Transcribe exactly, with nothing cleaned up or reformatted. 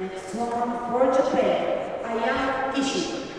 Next one for Japan, Ayano Kishi.